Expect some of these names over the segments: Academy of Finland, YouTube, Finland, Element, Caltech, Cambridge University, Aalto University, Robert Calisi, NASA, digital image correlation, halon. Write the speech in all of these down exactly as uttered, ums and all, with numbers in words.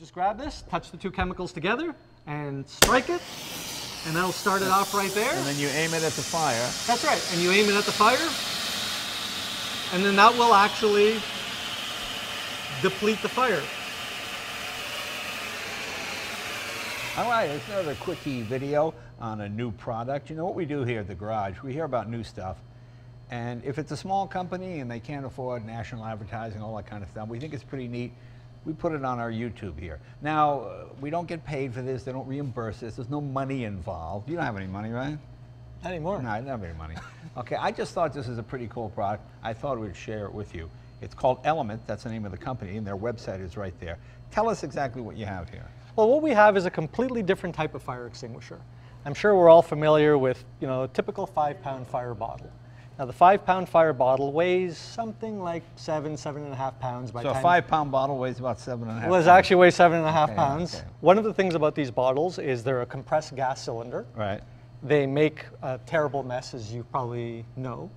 just grab this, touch the two chemicals together, and strike it, and that'll start it off right there. And then you aim it at the fire. That's right, and you aim it at the fire, and then that will actually deplete the fire. All right, it's another quickie video on a new product. You know what we do here at the garage, we hear about new stuff, and if it's a small company and they can't afford national advertising, all that kind of stuff, we think it's pretty neat. We put it on our YouTube here. Now, uh, we don't get paid for this, they don't reimburse us, there's no money involved. You don't have any money, right? Not anymore. No, I don't have any money. Okay, I just thought this is a pretty cool product. I thought we'd share it with you. It's called Element, that's the name of the company, and their website is right there. Tell us exactly what you have here. Well, what we have is a completely different type of fire extinguisher. I'm sure we're all familiar with, you know, a typical five-pound fire bottle. Now, the five-pound fire bottle weighs something like seven, seven and a half pounds. By so time a five-pound bottle weighs about seven and a half pounds. Well, it actually weighs seven and a half okay, pounds. Okay. One of the things about these bottles is they're a compressed gas cylinder. Right. They make a terrible mess, as you probably know.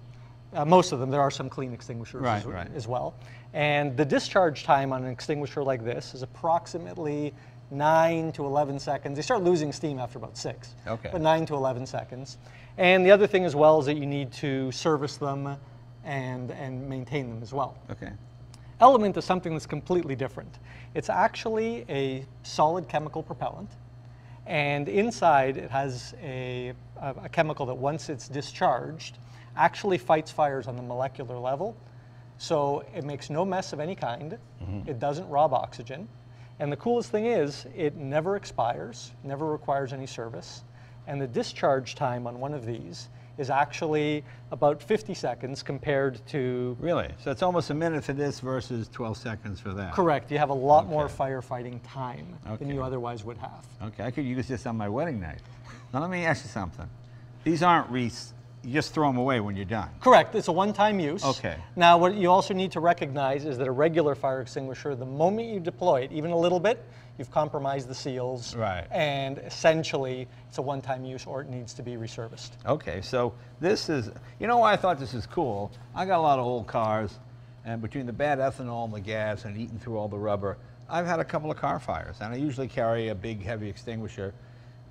Uh, most of them. There are some clean extinguishers right, as, right. as well. And the discharge time on an extinguisher like this is approximately nine to eleven seconds. They start losing steam after about six, okay. but nine to eleven seconds. And the other thing as well is that you need to service them and, and maintain them as well. Okay. Element is something that's completely different. It's actually a solid chemical propellant, and inside it has a, a, a chemical that once it's discharged actually fights fires on the molecular level. So it makes no mess of any kind. Mm-hmm. It doesn't rob oxygen. And the coolest thing is, it never expires, never requires any service, and the discharge time on one of these is actually about fifty seconds compared to... Really? So it's almost a minute for this versus twelve seconds for that. Correct. You have a lot okay. more firefighting time okay. than you otherwise would have. Okay, I could use this on my wedding night. Now let me ask you something. These aren't wreaths. You just throw them away when you're done. Correct. It's a one-time use. Okay. Now, what you also need to recognize is that a regular fire extinguisher, the moment you deploy it, even a little bit, you've compromised the seals. Right. And essentially, it's a one-time use, or it needs to be reserviced. Okay. So this is, you know why I thought this is cool? I got a lot of old cars, and between the bad ethanol and the gas and eating through all the rubber, I've had a couple of car fires, and I usually carry a big, heavy extinguisher.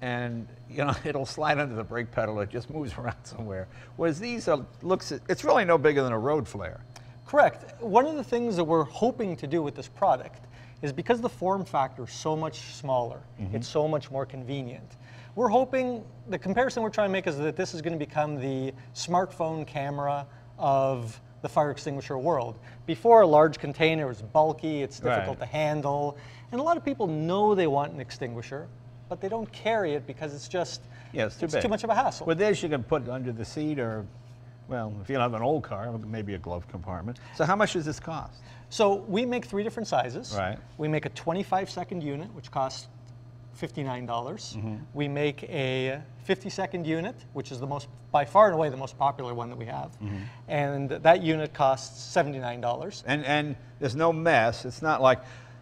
And you know, it'll slide under the brake pedal, it just moves around somewhere. Whereas these are, looks, it's really no bigger than a road flare. Correct. One of the things that we're hoping to do with this product is because the form factor is so much smaller, mm-hmm. it's so much more convenient. We're hoping, the comparison we're trying to make is that this is going to become the smartphone camera of the fire extinguisher world. Before, a large container was bulky, it's difficult right. to handle, and a lot of people know they want an extinguisher, but they don't carry it because it's just yeah, it's too, it's too much of a hassle. With this, you can put it under the seat or, well, if you have an old car, maybe a glove compartment. So how much does this cost? So we make three different sizes. Right. We make a twenty-five second unit, which costs fifty-nine dollars. Mm-hmm. We make a fifty second unit, which is the most, by far and away, the most popular one that we have. Mm-hmm. And that unit costs seventy-nine dollars. And, and there's no mess. It's not like,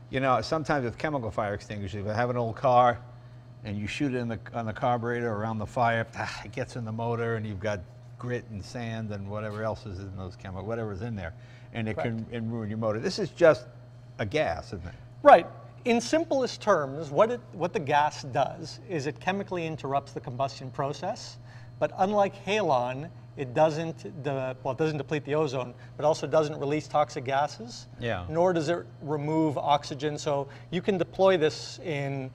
you know, sometimes with chemical fire extinguishers, if I have an old car, and you shoot it in the, on the carburetor around the fire, it gets in the motor, and you've got grit and sand and whatever else is in those chemicals, whatever's in there, and it Correct. Can ruin your motor. This is just a gas, isn't it? Right. In simplest terms, what, it, what the gas does is it chemically interrupts the combustion process, but unlike halon, it doesn't, de well, it doesn't deplete the ozone, but also doesn't release toxic gases, yeah. nor does it remove oxygen. So you can deploy this in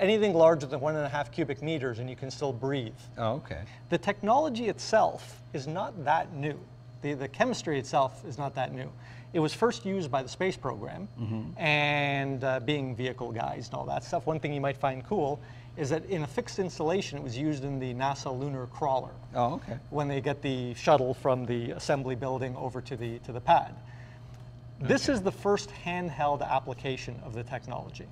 anything larger than one and a half cubic meters, and you can still breathe. Oh, okay. The technology itself is not that new. The, the chemistry itself is not that new. It was first used by the space program, mm-hmm. and uh, being vehicle guys and all that stuff. One thing you might find cool is that in a fixed installation, it was used in the NASA lunar crawler. Oh, okay. When they get the shuttle from the assembly building over to the, to the pad. Okay. This is the first handheld application of the technology.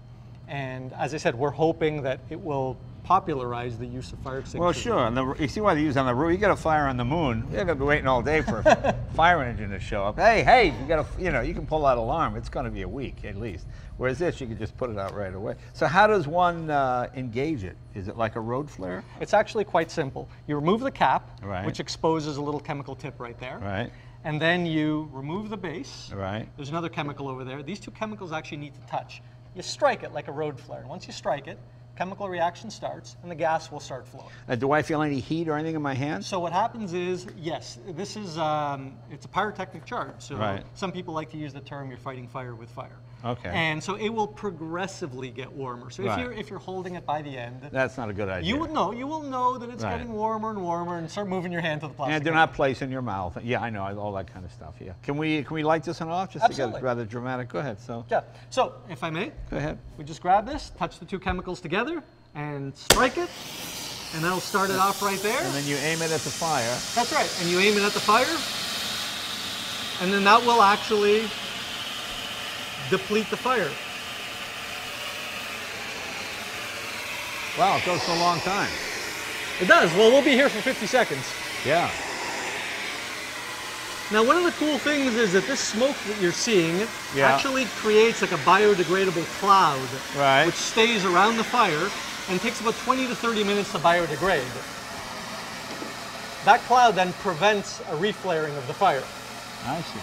And as I said, we're hoping that it will popularize the use of fire extinguishers. Well, sure. And the, you see why they use on the roof. You get a fire on the moon, you're going to be waiting all day for a fire engine to show up. Hey, hey, you got a, you know, you can pull out an alarm. It's going to be a week at least. Whereas this, you can just put it out right away. So how does one uh, engage it? Is it like a road flare? It's actually quite simple. You remove the cap, right. which exposes a little chemical tip right there. Right. And then you remove the base. Right. There's another chemical over there. These two chemicals actually need to touch. you strike it like a road flare. Once you strike it, chemical reaction starts and the gas will start flowing. Uh, do I feel any heat or anything in my hand? So what happens is, yes, this is, um, it's a pyrotechnic charge. So right. Some people like to use the term, you're fighting fire with fire. Okay. And so it will progressively get warmer. So right. if, you're, if you're holding it by the end. That's not a good idea. You will know, you will know that it's right. getting warmer and warmer, and start moving your hand to the plastic. And do not place in your mouth. Yeah, I know, all that kind of stuff, yeah. Can we, can we light this one off? Just Absolutely. To get rather dramatic. Go ahead, so. Yeah, so if I may. Go ahead. We just grab this, touch the two chemicals together, and strike it, and that'll start it off right there. And then you aim it at the fire. That's right, and you aim it at the fire, and then that will actually deplete the fire. Wow, it goes for a long time. It does. Well, we'll be here for fifty seconds. Yeah. Now, one of the cool things is that this smoke that you're seeing yeah. actually creates like a biodegradable cloud, right. which stays around the fire and takes about twenty to thirty minutes to biodegrade. That cloud then prevents a reflaring of the fire. I see.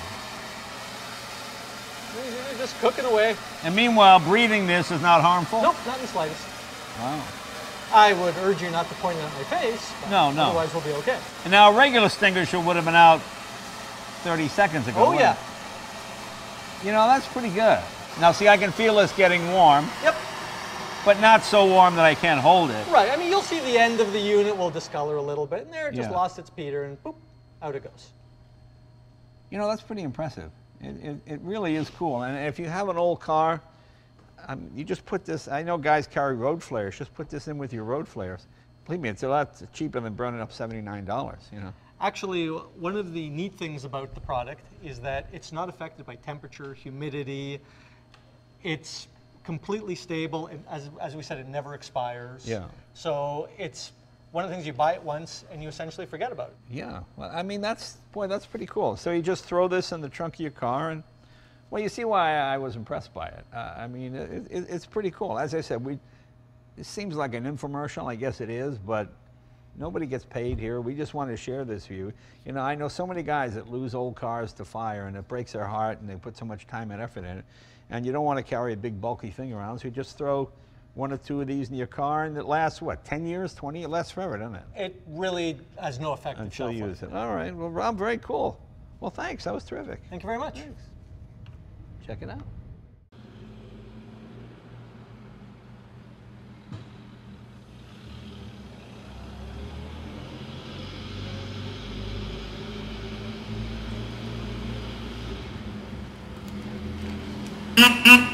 You're just cooking away. And meanwhile, breathing this is not harmful? Nope, not in the slightest. Wow. I would urge you not to point it at my face. No, no. Otherwise, we'll be okay. And now, a regular extinguisher would have been out thirty seconds ago. Oh, yeah. You know, that's pretty good. Now, see, I can feel this getting warm. Yep. But not so warm that I can't hold it. Right. I mean, you'll see the end of the unit will discolor a little bit, and there it just yeah. lost its peter, and boop, out it goes. You know, that's pretty impressive. It, it, it really is cool. And if you have an old car, um, you just put this, I know guys carry road flares, just put this in with your road flares. Believe me, it's a lot cheaper than burning up seventy-nine dollars, you know. Actually, one of the neat things about the product is that it's not affected by temperature, humidity. It's completely stable. It, as, as we said, it never expires. Yeah. So it's one of the things, you buy it once and you essentially forget about it. Yeah. Well, I mean, that's, boy, that's pretty cool. So you just throw this in the trunk of your car, and, well, you see why I was impressed by it. Uh, I mean, it, it, it's pretty cool. As I said, we, it seems like an infomercial. I guess it is, but nobody gets paid here. We just want to share this with you. You know, I know so many guys that lose old cars to fire, and it breaks their heart, and they put so much time and effort in it. And you don't want to carry a big bulky thing around, so you just throw one or two of these in your car, and it lasts, what, ten years, twenty? It lasts forever, doesn't it? It really has no effect until you use it. All right. Well, Rob, very cool. Well, thanks. That was terrific. Thank you very much. Thanks. Check it out. Mm-hmm.